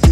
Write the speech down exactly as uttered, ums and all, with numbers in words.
Six.